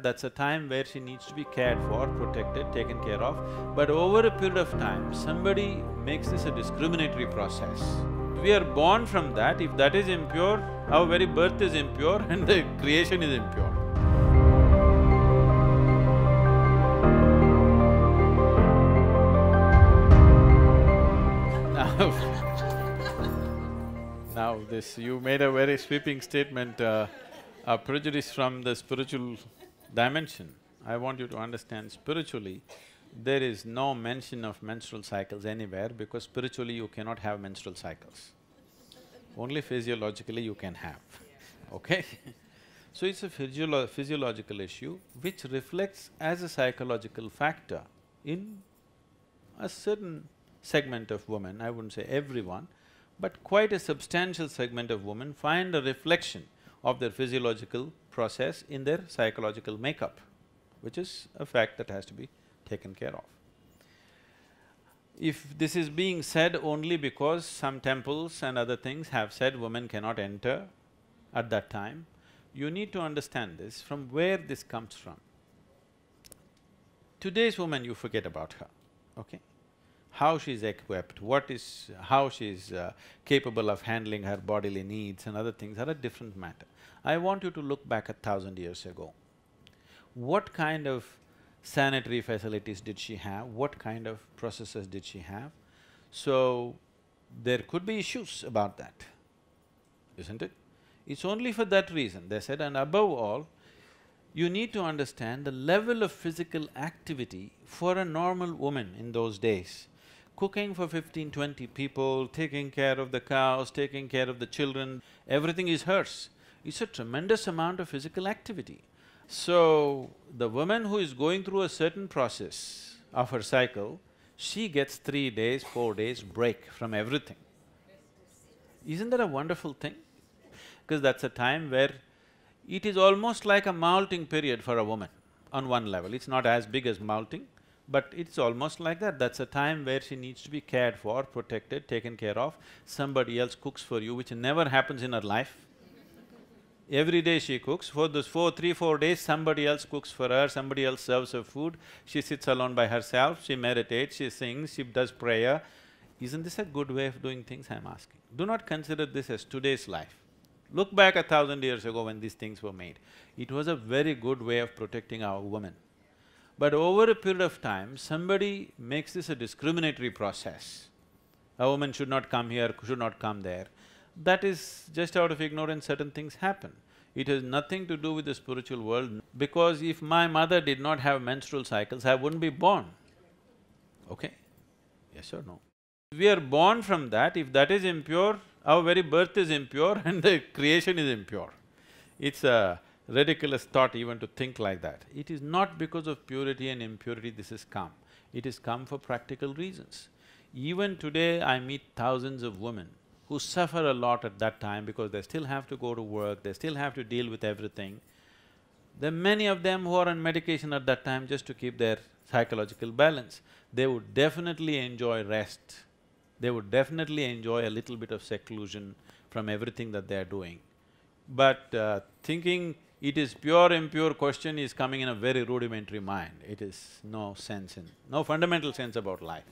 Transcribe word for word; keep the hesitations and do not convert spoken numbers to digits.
That's a time where she needs to be cared for, protected, taken care of. But over a period of time, somebody makes this a discriminatory process. We are born from that. If that is impure, our very birth is impure and the creation is impure. Now, now this, you made a very sweeping statement, uh, a prejudice from the spiritual dimension. I want you to understand spiritually, there is no mention of menstrual cycles anywhere because spiritually you cannot have menstrual cycles. Only physiologically you can have, okay? So it's a physiolo- physiological issue which reflects as a psychological factor in a certain segment of women. I wouldn't say everyone, but quite a substantial segment of women find a reflection of their physiological process in their psychological makeup, which is a fact that has to be taken care of. If this is being said only because some temples and other things have said women cannot enter at that time, you need to understand this, from where this comes from. Today's woman, you forget about her, okay? How she's equipped, what is… how she's uh, capable of handling her bodily needs and other things are a different matter. I want you to look back a thousand years ago. What kind of sanitary facilities did she have? What kind of processes did she have? So, there could be issues about that, isn't it? It's only for that reason, they said, and above all, you need to understand the level of physical activity for a normal woman in those days. Cooking for fifteen, twenty people, taking care of the cows, taking care of the children, everything is hers. It's a tremendous amount of physical activity. So, the woman who is going through a certain process of her cycle, she gets three days, four days break from everything. Isn't that a wonderful thing? Because that's a time where it is almost like a moulting period for a woman on one level. It's not as big as moulting, but it's almost like that. That's a time where she needs to be cared for, protected, taken care of. Somebody else cooks for you, which never happens in her life. Every day she cooks. For those four, three, four days, somebody else cooks for her, somebody else serves her food. She sits alone by herself, she meditates, she sings, she does prayer. Isn't this a good way of doing things, I'm asking? Do not consider this as today's life. Look back a thousand years ago when these things were made. It was a very good way of protecting our women. But over a period of time, somebody makes this a discriminatory process. A woman should not come here, should not come there. That is just out of ignorance, certain things happen. It has nothing to do with the spiritual world, because if my mother did not have menstrual cycles, I wouldn't be born, okay? Yes or no? We are born from that. If that is impure, our very birth is impure and the creation is impure. It's a ridiculous thought even to think like that. It is not because of purity and impurity this has come. It has come for practical reasons. Even today I meet thousands of women who suffer a lot at that time because they still have to go to work, they still have to deal with everything. There are many of them who are on medication at that time just to keep their psychological balance. They would definitely enjoy rest. They would definitely enjoy a little bit of seclusion from everything that they are doing. But uh, thinking it is pure, impure question is coming in a very rudimentary mind. It is no sense in… no fundamental sense about life.